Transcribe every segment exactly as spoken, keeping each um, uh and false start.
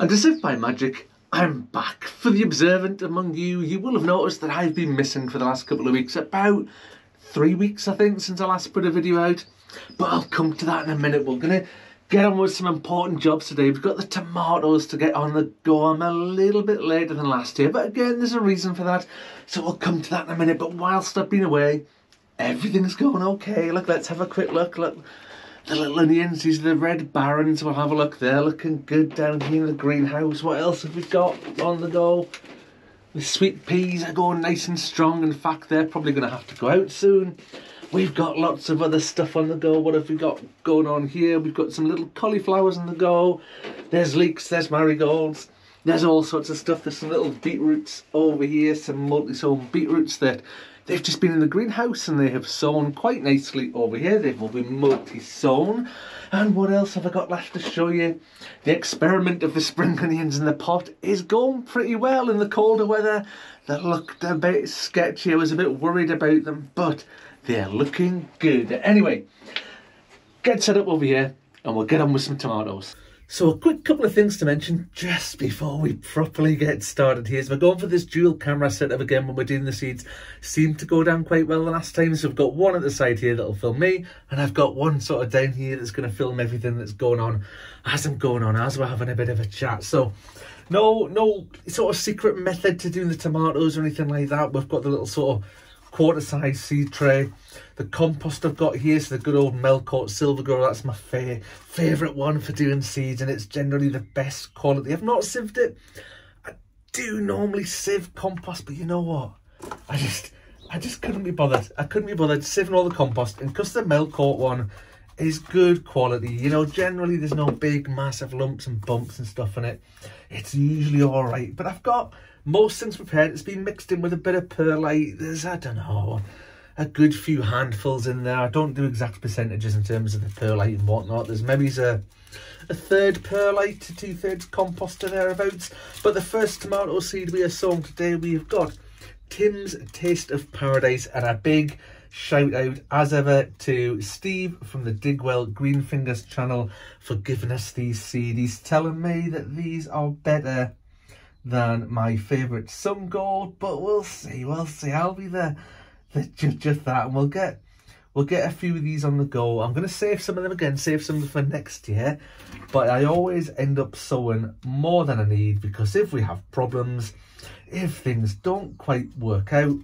And as if by magic, I'm back. For the observant among you, you will have noticed that I've been missing for the last couple of weeks, about three weeks, I think, since I last put a video out. But I'll come to that in a minute. We're going to get on with some important jobs today. We've got the tomatoes to get on the go. I'm a little bit later than last year, but again, there's a reason for that. So we'll come to that in a minute. But whilst I've been away, everything's going okay. Look, let's have a quick look. Look, the little onions, these are the red barons. We'll have a look. They're looking good down here in the greenhouse. What else have we got on the go? The sweet peas are going nice and strong. In fact, they're probably going to have to go out soon. We've got lots of other stuff on the go. What have we got going on here? We've got some little cauliflowers on the go. There's leeks, there's marigolds. There's all sorts of stuff. There's some little beetroots over here, some multi-sown beetroots that they've just been in the greenhouse and they have sown quite nicely over here. They've all been multi-sown. And what else have I got left to show you? The experiment of the spring onions in the pot is going pretty well in the colder weather. That looked a bit sketchy. I was a bit worried about them, but they're looking good. Anyway, get set up over here and we'll get on with some tomatoes. So a quick couple of things to mention just before we properly get started here. So we're going for this dual camera setup again when we're doing the seeds. Seemed to go down quite well the last time. So I've got one at the side here that'll film me, and I've got one sort of down here that's going to film everything that's going on as I'm going on, as we're having a bit of a chat. So no, no sort of secret method to doing the tomatoes or anything like that. We've got the little sort of quarter size seed tray, the compost I've got here, so the good old Melcourt Silver Girl. That's my fa favourite one for doing seeds, and it's generally the best quality. I've not sieved it. I do normally sieve compost, but you know what? I just, I just couldn't be bothered. I couldn't be bothered sieving all the compost, and because the Melcourt one is good quality, you know, generally there's no big, massive lumps and bumps and stuff in it. It's usually all right, but I've got most things prepared. It's been mixed in with a bit of perlite. There's, I don't know, a good few handfuls in there. I don't do exact percentages in terms of the perlite and whatnot. There's maybe a, a third perlite to two-thirds compost or thereabouts. But the first tomato seed we are sowing today, we've got Tim's Taste of Paradise, and a big shout out as ever to Steve from the Digwell Green Fingers channel for giving us these seeds. He's telling me that these are better than my favourite Sungold, but we'll see, we'll see. I'll be the, the judge of that, and we'll get we'll get a few of these on the go. I'm going to save some of them again, save some for next year, but I always end up sowing more than I need, because if we have problems, if things don't quite work out,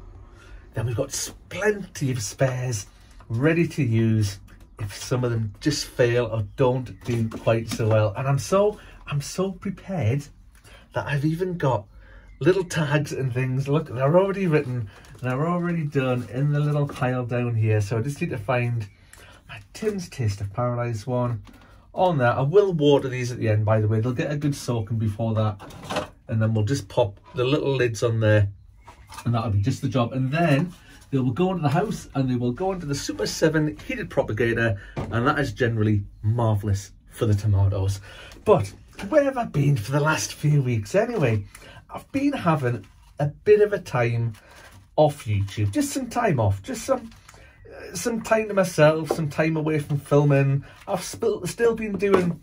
then we've got plenty of spares ready to use if some of them just fail or don't do quite so well. And I'm so, I'm so prepared that I've even got little tags and things. Look, they're already written, they're already done in the little pile down here. So I just need to find my Tim's Taste of Paradise one on there. I will water these at the end, by the way. They'll get a good soaking before that. And then we'll just pop the little lids on there, and that'll be just the job. And then they will go into the house, and they will go into the Super seven heated propagator. And that is generally marvellous for the tomatoes. But where have I been for the last few weeks anyway? I've been having a bit of a time off YouTube, just some time off, just some uh, some time to myself, some time away from filming. I've still been doing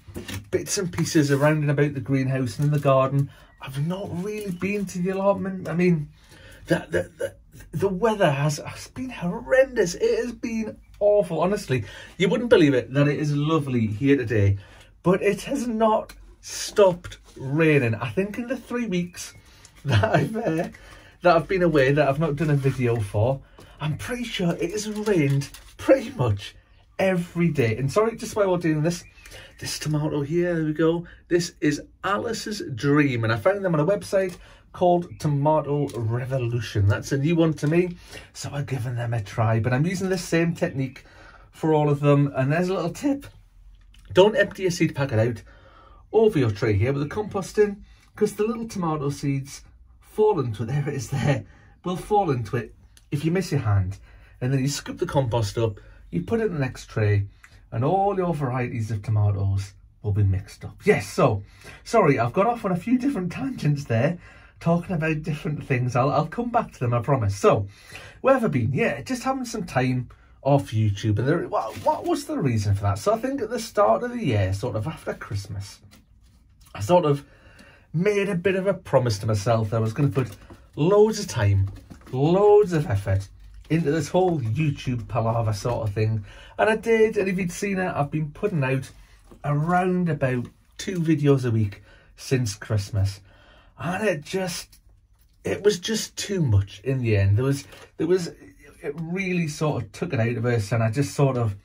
bits and pieces around and about the greenhouse and in the garden. I've not really been to the allotment. I mean, the, the, the, the weather has, has been horrendous. It has been awful, honestly. You wouldn't believe it that it is lovely here today, but it has not stopped raining. I think in the three weeks that I've uh, that I've been away, that I've not done a video for, I'm pretty sure it has rained pretty much every day. And sorry, just while we're doing this, this tomato here, there we go. This is Alice's Dream, and I found them on a website called Tomato Revolution. That's a new one to me, so I've given them a try. But I'm using the same technique for all of them. And there's a little tip: don't empty your seed packet out over your tray here with the compost in, because the little tomato seeds fall into it. There it is there, will fall into it if you miss your hand. And then you scoop the compost up, you put it in the next tray, and all your varieties of tomatoes will be mixed up. Yes, so, sorry, I've got off on a few different tangents there, talking about different things. I'll, I'll come back to them, I promise. So, where have I been? Yeah, just having some time off YouTube. And there, what, what was the reason for that? So I think at the start of the year, sort of after Christmas, I sort of made a bit of a promise to myself that I was going to put loads of time, loads of effort into this whole YouTube palaver sort of thing. And I did, and if you'd seen it, I've been putting out around about two videos a week since Christmas. And it just, it was just too much in the end. There was, there was, it really sort of took it out of us, and I just sort of,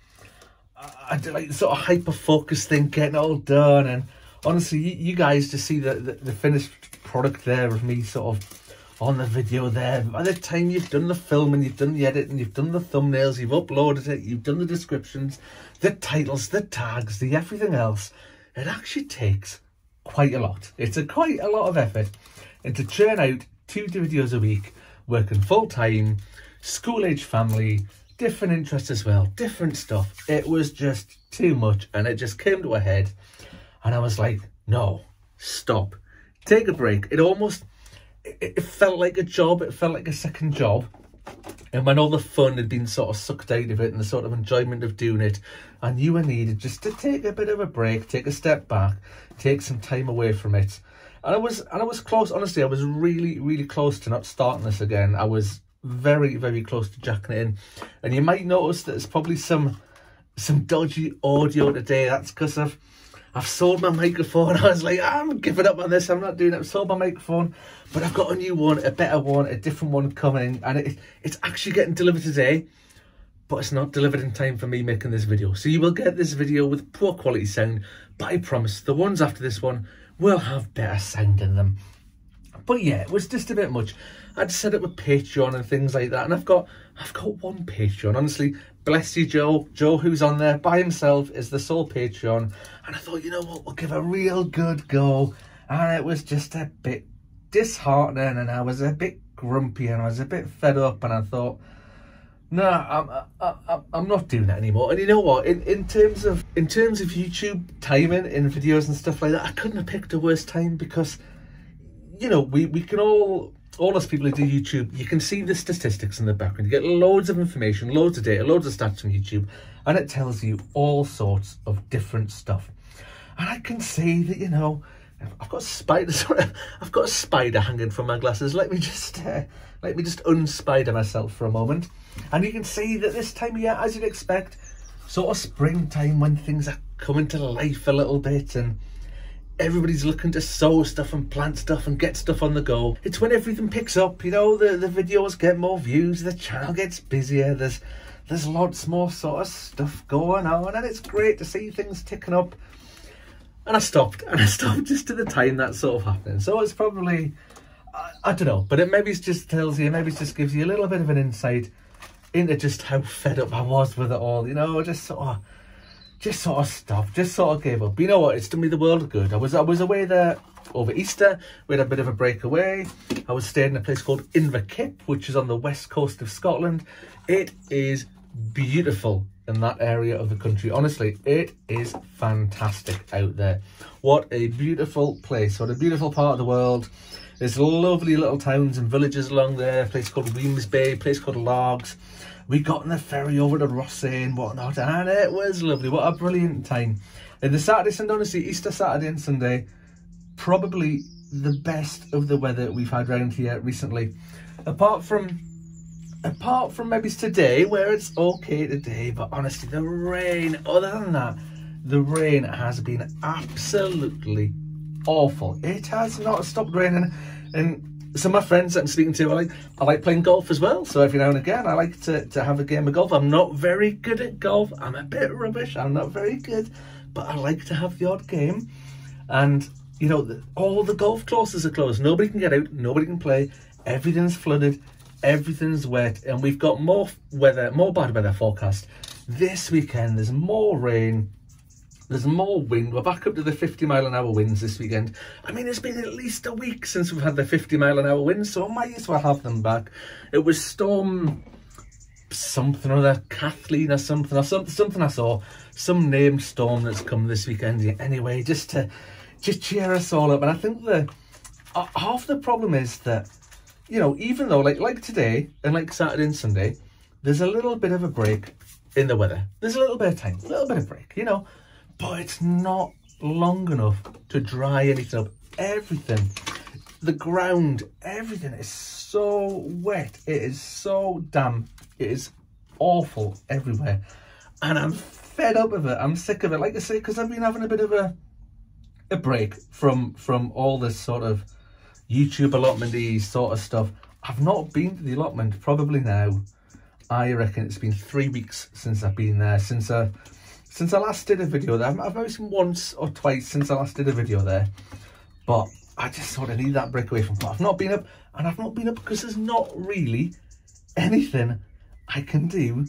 I did like sort of hyper-focused thing, getting it all done. And honestly, you, you guys just see the, the, the finished product there of me sort of on the video there. By the time you've done the filming, you've done the editing, you've done the thumbnails, you've uploaded it, you've done the descriptions, the titles, the tags, the everything else, it actually takes quite a lot. It's a quite a lot of effort. And to churn out two videos a week, working full-time, school-age family, different interests as well, different stuff. It was just too much, and it just came to a head. And I was like, no, stop, take a break. It almost, it felt like a job, it felt like a second job. And when all the fun had been sort of sucked out of it and the sort of enjoyment of doing it, I knew I needed just to take a bit of a break, take a step back, take some time away from it. And I was, and I was close, honestly, I was really, really close to not starting this again. I was very, very close to jacking it in. And you might notice that there's probably some some dodgy audio today. That's because I've I've sold my microphone. I was like, I'm giving up on this. I'm not doing it. I've sold my microphone. But I've got a new one, a better one, a different one coming. And it, it's actually getting delivered today. But it's not delivered in time for me making this video. So you will get this video with poor quality sound. But I promise the ones after this one will have better sound in them. But yeah, it was just a bit much. I'd set up a Patreon and things like that. And I've got I've got one Patreon. Honestly, bless you, Joe. Joe, who's on there by himself, is the sole Patreon. And I thought, you know what, we'll give a real good go. And it was just a bit disheartening. And I was a bit grumpy. And I was a bit fed up. And I thought, no, nah, I'm, I'm, I'm not doing that anymore. And you know what, in, in, terms of, in terms of YouTube timing and videos and stuff like that, I couldn't have picked a worse time because, you know, we, we can all, all us people who do YouTube, you can see the statistics in the background. You get loads of information, loads of data, loads of stats from YouTube, and it tells you all sorts of different stuff. And I can see that, you know, I've got spiders, I've got a spider hanging from my glasses. Let me just, uh, let me just unspider myself for a moment. And you can see that this time of year, as you'd expect, sort of springtime when things are coming to life a little bit and everybody's looking to sow stuff and plant stuff and get stuff on the go. It's when everything picks up, you know, the, the videos get more views, the channel gets busier, there's there's lots more sort of stuff going on, and it's great to see things ticking up. And I stopped, and I stopped just at the time that's sort of happening. So it's probably, I, I don't know, but it maybe it just tells you, maybe it just gives you a little bit of an insight into just how fed up I was with it all, you know, just sort of, just sort of stopped, just sort of gave up. But you know what, it's done me the world of good. I was I was away there over Easter. We had a bit of a break away. I was staying in a place called Inverkip, which is on the west coast of Scotland. It is beautiful in that area of the country. Honestly, it is fantastic out there. What a beautiful place. What a beautiful part of the world. There's lovely little towns and villages along there. A place called Weems Bay, a place called Largs. We got on the ferry over to Rosay and whatnot, and it was lovely. What a brilliant time. And the Saturday, Sunday, honestly, Easter Saturday and Sunday, probably the best of the weather we've had around here recently. Apart from, apart from maybe today, where it's okay today, but honestly, the rain, other than that, the rain has been absolutely awful. It has not stopped raining, and some of my friends that I'm speaking to, I like, I like playing golf as well. So every now and again, I like to, to have a game of golf. I'm not very good at golf. I'm a bit rubbish. I'm not very good. But I like to have the odd game. And, you know, the, all the golf courses are closed. Nobody can get out. Nobody can play. Everything's flooded. Everything's wet. And we've got more weather, more bad weather forecast this weekend. There's more rain. There's more wind. We're back up to the fifty mile an hour winds this weekend. I mean, it's been at least a week since we've had the fifty mile an hour winds, so I might as well have them back. It was storm something or other, Kathleen or something, or some, something I saw, some named storm that's come this weekend. Yeah, anyway, just to just cheer us all up. And I think the uh, half the problem is that, you know, even though like like today and like Saturday and Sunday, there's a little bit of a break in the weather. There's a little bit of time, a little bit of break, you know. But it's not long enough to dry anything up everything, the ground, everything is so wet, it is so damp, it is awful everywhere, and I'm fed up of it. I'm sick of it, like I say, because I've been having a bit of a a break from from all this sort of YouTube allotment-y sort of stuff. I've not been to the allotment probably now, I reckon it's been three weeks since I've been there, since I since I last did a video there. I've only seen once or twice since I last did a video there, but I just sort of need that break away from it. I've not been up, and I've not been up because there's not really anything I can do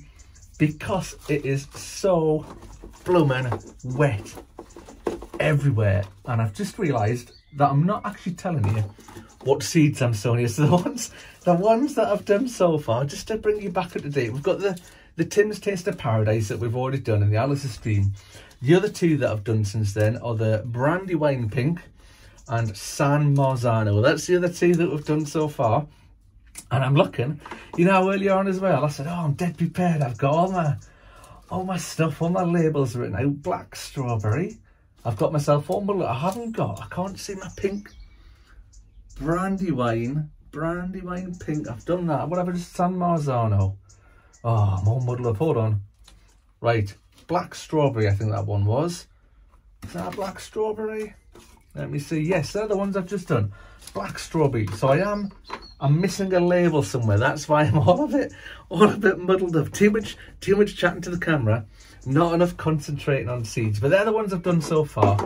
because it is so blooming wet everywhere. And I've just realised that I'm not actually telling you what seeds I'm sowing here. So the ones, the ones that I've done so far, just to bring you back up to date, we've got the, the Tim's Taste of Paradise that we've already done and the Alice's Dream. The other two that I've done since then are the Brandywine Pink and San Marzano. That's the other two that we've done so far. And I'm looking, you know, earlier on as well, I said, oh, I'm dead prepared. I've got all my, all my stuff, all my labels written out. Black Strawberry. I've got myself one, but look, I haven't got, I can't see my pink. Brandywine, Brandywine Pink. I've done that. Whatever, just San Marzano. Oh, I'm all muddled up. Hold on. Right. Black Strawberry, I think that one was. Is that Black Strawberry? Let me see. Yes, they're the ones I've just done. Black Strawberry. So I am, I'm missing a label somewhere. That's why I'm all a bit, all a bit muddled up. Too much, too much chatting to the camera. Not enough concentrating on seeds. But they're the ones I've done so far.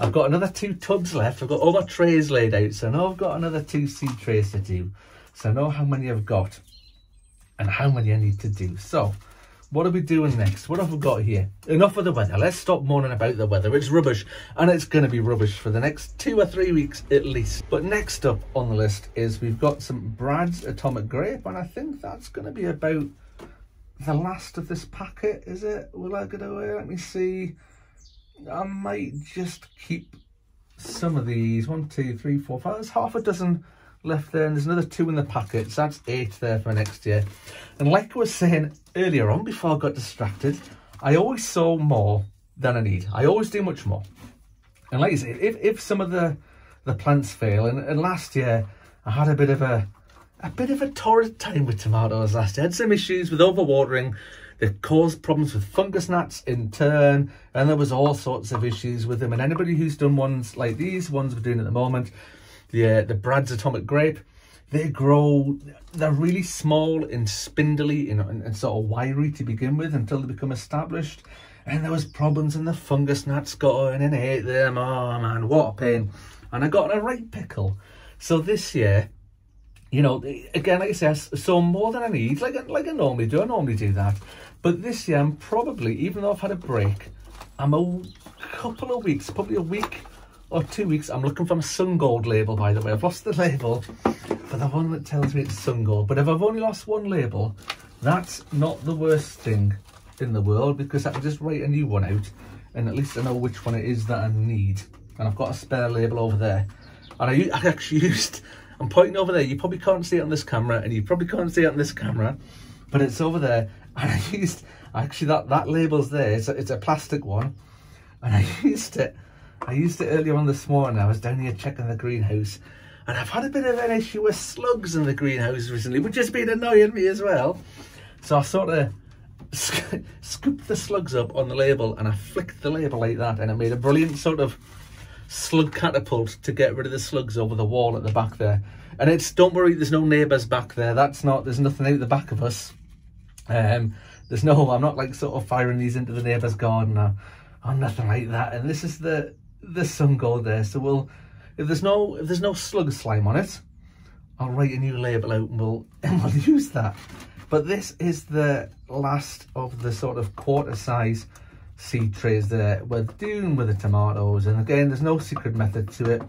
I've got another two tubs left. I've got all my trays laid out. So I know I've got another two seed trays to do. So I know how many I've got and how many I need to do. So what are we doing next? What have we got here? Enough of the weather. Let's stop moaning about the weather. It's rubbish. And it's going to be rubbish for the next two or three weeks at least. But next up on the list is we've got some Brad's Atomic Grape. And I think that's going to be about the last of this packet, is it? Will I get away? Let me see. I might just keep some of these. One, two, three, four, five. There's half a dozen left there, and there's another two in the packet. So that's eight there for next year. And like I was saying earlier on, before I got distracted, I always sow more than I need. I always do much more. And like I say, if, if some of the, the plants fail, and, and last year I had a bit of a, a bit of a torrid time with tomatoes last year. I had some issues with overwatering. They caused problems with fungus gnats in turn, and there was all sorts of issues with them. And anybody who's done ones like these ones we're doing at the moment, the, uh, the Brad's Atomic Grape, they grow, they're really small and spindly and, and, and sort of wiry to begin with until they become established. And there was problems and the fungus gnats got in and ate them. Oh man, what a pain. And I got in a right pickle. So this year, you know, again, like I say, I sow more than I need, like, like I normally do. I normally do that. But this year, I'm probably, even though I've had a break, I'm a couple of weeks, probably a week or two weeks. I'm looking for my Sungold label, by the way. I've lost the label for the one that tells me it's Sungold. But if I've only lost one label, that's not the worst thing in the world, because I can just write a new one out and at least I know which one it is that I need. And I've got a spare label over there. And I, I actually used... I'm pointing over there. You probably can't see it on this camera, and you probably can't see it on this camera, but it's over there. And I used, actually that, that label's there. It's a, it's a plastic one. And I used it, I used it earlier on this morning. I was down here checking the greenhouse, and I've had a bit of an issue with slugs in the greenhouse recently, which has been annoying me as well. So I sort of sc scooped the slugs up on the label, and I flicked the label like that, and it made a brilliant sort of slug catapult to get rid of the slugs over the wall at the back there. And it's, don't worry, there's no neighbours back there. That's not, there's nothing out the back of us. Um, there's no, I'm not like sort of firing these into the neighbour's garden or, or nothing like that. And this is the, the Sungold there. So we'll, if there's no, if there's no slug slime on it, I'll write a new label out and we'll, and we'll use that. But this is the last of the sort of quarter size seed trays there we're doing with the tomatoes. And again, there's no secret method to it.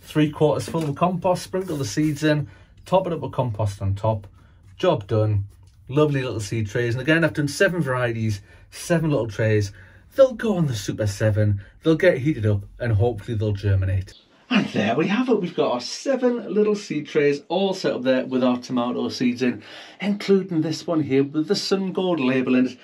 Three quarters full of compost, sprinkle the seeds in, top it up with compost on top, job done. Lovely little seed trays. And again, I've done seven varieties, seven little trays. They'll go on the Super seven, they'll get heated up, and hopefully they'll germinate. And there we have it. We've got our seven little seed trays all set up there with our tomato seeds in, including this one here with the Sungold label in it.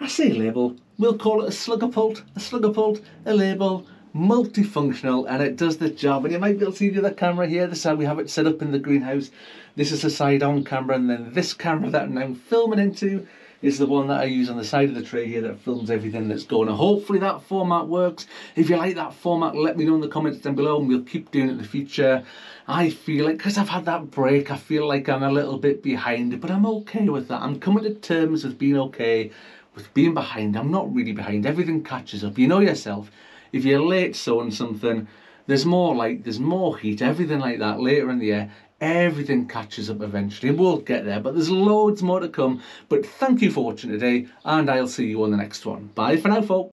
I say label, we'll call it a slugapult, a slugapult, a label, multifunctional, and it does the job. And you might be able to see the other camera here. This is how we have it set up in the greenhouse. This is the side on camera, and then this camera that I'm now filming into is the one that I use on the side of the tray here that films everything that's going on. Hopefully that format works. If you like that format, let me know in the comments down below, and we'll keep doing it in the future. I feel like, because I've had that break, I feel like I'm a little bit behind, but I'm okay with that. I'm coming to terms with being okay with being behind. I'm not really behind. Everything catches up. You know yourself. If you're late sowing something, there's more light, there's more heat, everything like that later in the year. Everything catches up eventually, and we'll get there, but there's loads more to come. But thank you for watching today, and I'll see you on the next one. Bye for now, folks.